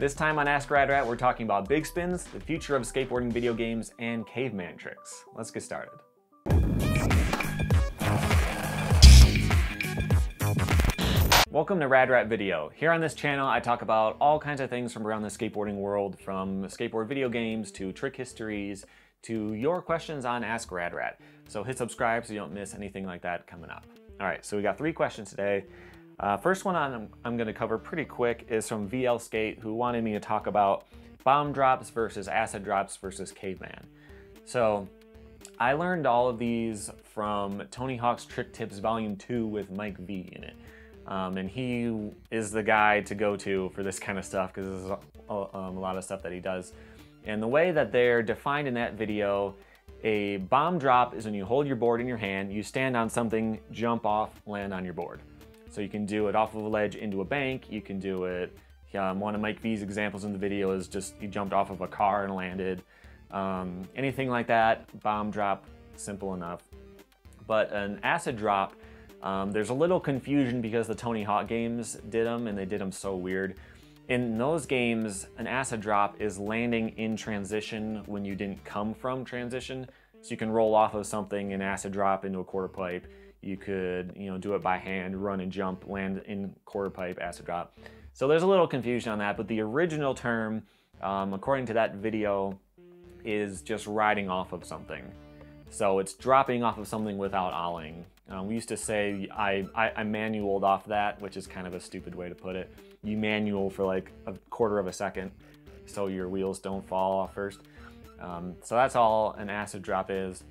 This time on Ask Rad Rat, we're talking about big spins, the future of skateboarding video games, and caveman tricks. Let's get started. Welcome to Rad Rat Video. Here on this channel, I talk about all kinds of things from around the skateboarding world, from skateboard video games to trick histories to your questions on Ask Rad Rat. So hit subscribe so you don't miss anything like that coming up. All right, so we got three questions today. First one I'm gonna cover pretty quick is from VL Skate, who wanted me to talk about bomb drops versus acid drops versus caveman. So I learned all of these from Tony Hawk's Trick Tips Volume 2 with Mike V in it. And he is the guy to go to for this kind of stuff because there's a lot of stuff that he does. And the way that they're defined in that video, a bomb drop is when you hold your board in your hand, you stand on something, jump off, land on your board. So you can do it off of a ledge into a bank, you can do it, one of Mike V's examples in the video is just he jumped off of a car and landed. Anything like that, bomb drop, simple enough. But an acid drop, there's a little confusion because the Tony Hawk games did them and they did them so weird. In those games, an acid drop is landing in transition when you didn't come from transition. So you can roll off of something and acid drop into a quarter pipe. You could, you know, do it by hand, run and jump, land in quarter pipe, acid drop. So there's a little confusion on that, but the original term, according to that video, is just riding off of something. So it's dropping off of something without ollieing. We used to say, I manualed off that, which is kind of a stupid way to put it. You manual for like a quarter of a second so your wheels don't fall off first. So that's all an acid drop is.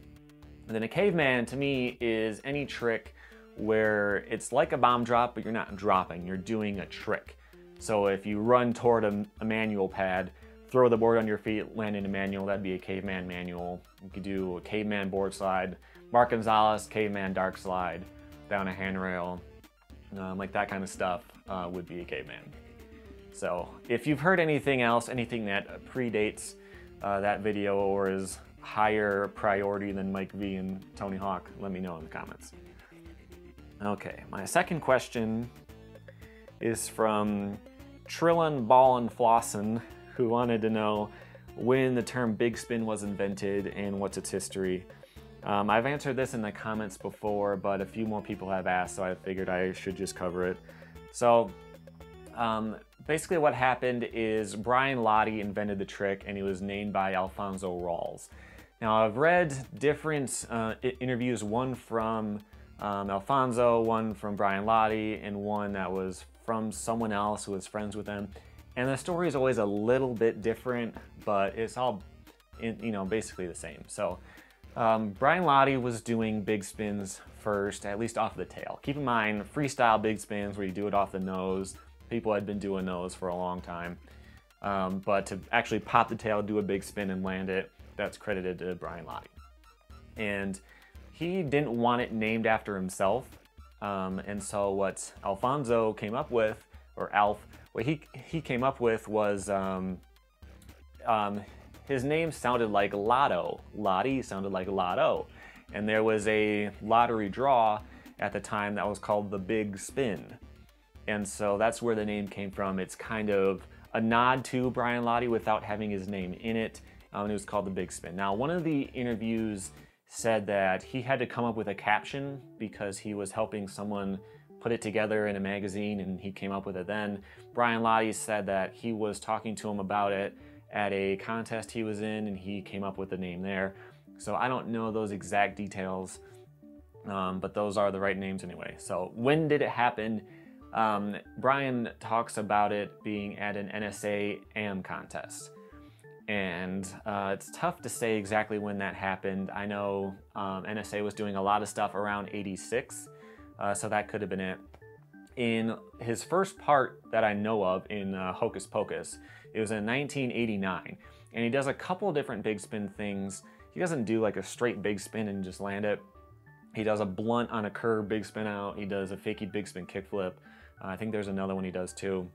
And then a caveman to me is any trick where it's like a bomb drop, but you're not dropping, you're doing a trick. So if you run toward a manual pad, throw the board on your feet, land in a manual, that'd be a caveman manual. You could do a caveman board slide, Mark Gonzalez, caveman dark slide, down a handrail, like that kind of stuff would be a caveman. So if you've heard anything else, anything that predates that video or is higher priority than Mike V and Tony Hawk, let me know in the comments. Okay, my second question is from Trillin' Ballin' Flossin', who wanted to know when the term big spin was invented and what's its history. I've answered this in the comments before, but a few more people have asked, so I figured I should just cover it. So basically what happened is Brian Lotti invented the trick and he was named by Alfonso Rawls. Now I've read different interviews, one from Alfonso, one from Brian Lotti, and one that was from someone else who was friends with him. And the story is always a little bit different, but it's all, you know, basically the same. So Brian Lotti was doing big spins first, at least off the tail. Keep in mind, freestyle big spins where you do it off the nose. People had been doing those for a long time. But to actually pop the tail, do a big spin and land it, that's credited to Brian Lotti. And he didn't want it named after himself. And so what Alfonso came up with, or Alf, what he came up with was, his name sounded like Lotto. Lotti sounded like Lotto. And there was a lottery draw at the time that was called the Big Spin. And so that's where the name came from. It's kind of a nod to Brian Lotti without having his name in it. And it was called the Big Spin. Now, one of the interviews said that he had to come up with a caption because he was helping someone put it together in a magazine and he came up with it then. Brian Lotti said that he was talking to him about it at a contest he was in and he came up with the name there. So I don't know those exact details, but those are the right names anyway. So when did it happen? Brian talks about it being at an NSA AM contest. And it's tough to say exactly when that happened. I know NSA was doing a lot of stuff around '86. So that could have been it. In his first part that I know of in Hocus Pocus, it was in 1989. And he does a couple different big spin things. He doesn't do like a straight big spin and just land it. He does a blunt on a curb big spin out. He does a fakie big spin kickflip. I think there's another one he does too.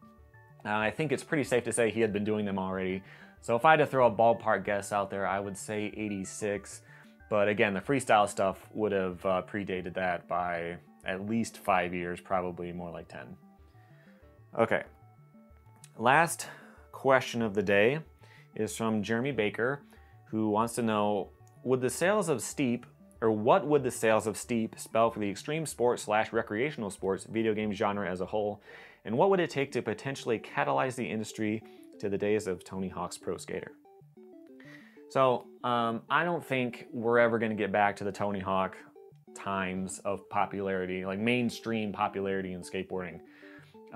I think it's pretty safe to say he had been doing them already. So if I had to throw a ballpark guess out there, I would say '86. But again, the freestyle stuff would have predated that by at least 5 years, probably more like 10. Okay, last question of the day is from Jeremy Baker, who wants to know, what would the sales of Steep spell for the extreme sports / recreational sports video game genre as a whole? And what would it take to potentially catalyze the industry to the days of Tony Hawk's Pro Skater? So I don't think we're ever gonna get back to the Tony Hawk times of popularity, like mainstream popularity in skateboarding.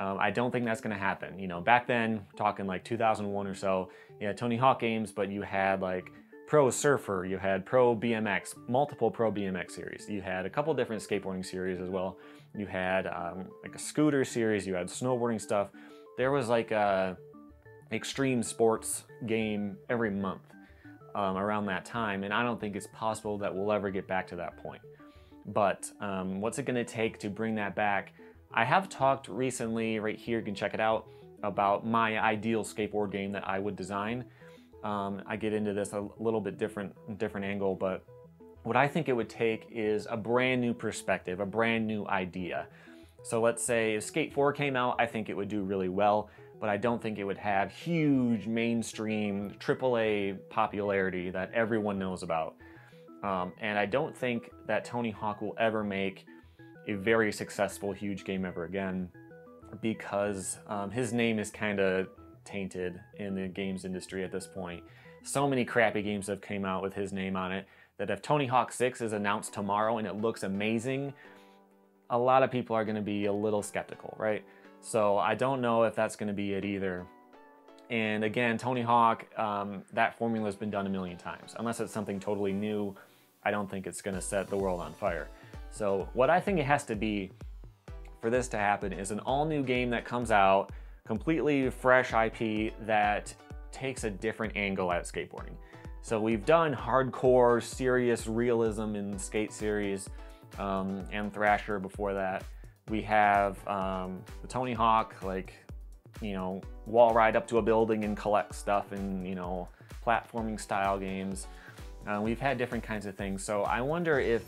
I don't think that's gonna happen. You know, back then, talking like 2001 or so, you had Tony Hawk games, but you had like Pro Surfer, you had Pro BMX, multiple Pro BMX series. You had a couple different skateboarding series as well. You had like a scooter series, you had snowboarding stuff. There was like a extreme sports game every month around that time, and I don't think it's possible that we'll ever get back to that point. But what's it gonna take to bring that back? I have talked recently, right here, you can check it out, about my ideal skateboard game that I would design. I get into this a little bit different angle, but what I think it would take is a brand new perspective, a brand new idea. So let's say if Skate 4 came out, I think it would do really well, but I don't think it would have huge mainstream AAA popularity that everyone knows about. And I don't think that Tony Hawk will ever make a very successful huge game ever again, because his name is kind of tainted in the games industry at this point. So many crappy games have came out with his name on it that if Tony Hawk 6 is announced tomorrow and it looks amazing, a lot of people are going to be a little skeptical, right? So I don't know if that's going to be it either. And again, Tony Hawk, that formula has been done a million times. Unless it's something totally new, I don't think it's going to set the world on fire. So what I think it has to be for this to happen is an all-new game that comes out, completely fresh IP that takes a different angle at skateboarding. So we've done hardcore, serious realism in Skate series and Thrasher before that. We have the Tony Hawk, like, you know, wall ride up to a building and collect stuff, and, you know, platforming style games. We've had different kinds of things. So I wonder if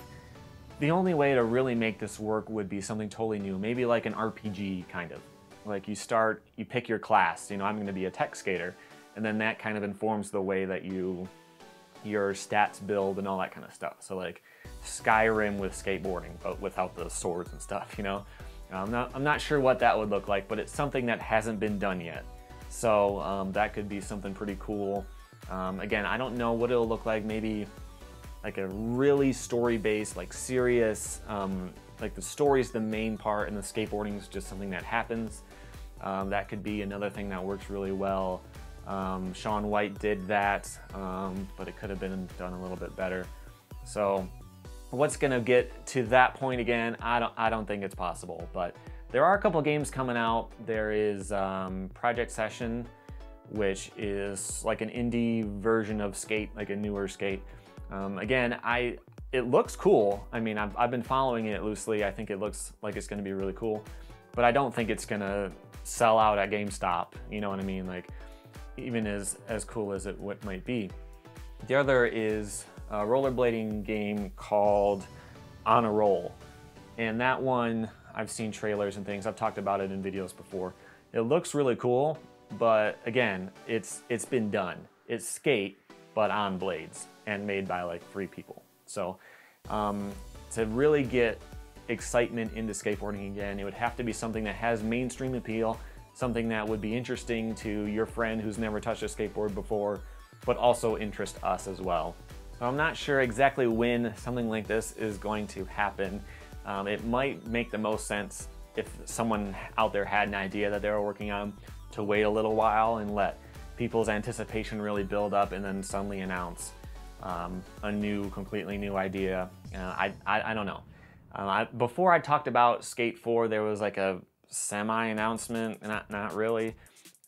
the only way to really make this work would be something totally new, maybe like an RPG kind of. Like you pick your class, you know, I'm gonna be a tech skater. And then that kind of informs the way that your stats build and all that kind of stuff. So like Skyrim with skateboarding, but without the swords and stuff, you know? I'm not sure what that would look like, but it's something that hasn't been done yet. So that could be something pretty cool. Again, I don't know what it'll look like. Maybe like a really story-based, like serious, like the story's the main part and the skateboarding's just something that happens. That could be another thing that works really well. Shaun White did that, but it could have been done a little bit better. So what's gonna get to that point again? I don't think it's possible, but there are a couple games coming out. There is Project Session, which is like an indie version of Skate, like a newer Skate. Again, it looks cool. I mean, I've been following it loosely. I think it looks like it's gonna be really cool, but I don't think it's gonna sell out at GameStop. You know what I mean? Like, even as cool as it might be. The other is a rollerblading game called On A Roll. And that one, I've seen trailers and things. I've talked about it in videos before. It looks really cool, but again, it's been done. It's Skate, but on blades and made by like 3 people. So to really get excitement into skateboarding again, it would have to be something that has mainstream appeal, something that would be interesting to your friend who's never touched a skateboard before, but also interest us as well. So I'm not sure exactly when something like this is going to happen. It might make the most sense if someone out there had an idea that they were working on to wait a little while and let people's anticipation really build up and then suddenly announce a new, completely new idea. I don't know. Before I talked about Skate 4, there was like a semi-announcement, not really.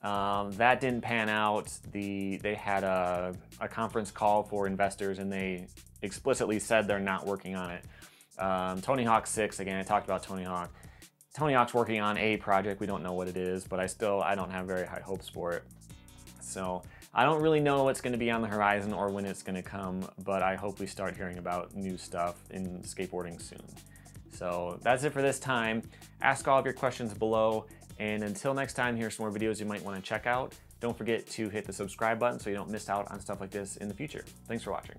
That didn't pan out. They had a conference call for investors and they explicitly said they're not working on it. Tony Hawk 6, again, I talked about Tony Hawk. Tony Hawk's working on a project. We don't know what it is, but I don't have very high hopes for it. So I don't really know what's going to be on the horizon or when it's going to come, but I hope we start hearing about new stuff in skateboarding soon. So that's it for this time. Ask all of your questions below, and until next time, here's some more videos you might want to check out. Don't forget to hit the subscribe button so you don't miss out on stuff like this in the future. Thanks for watching.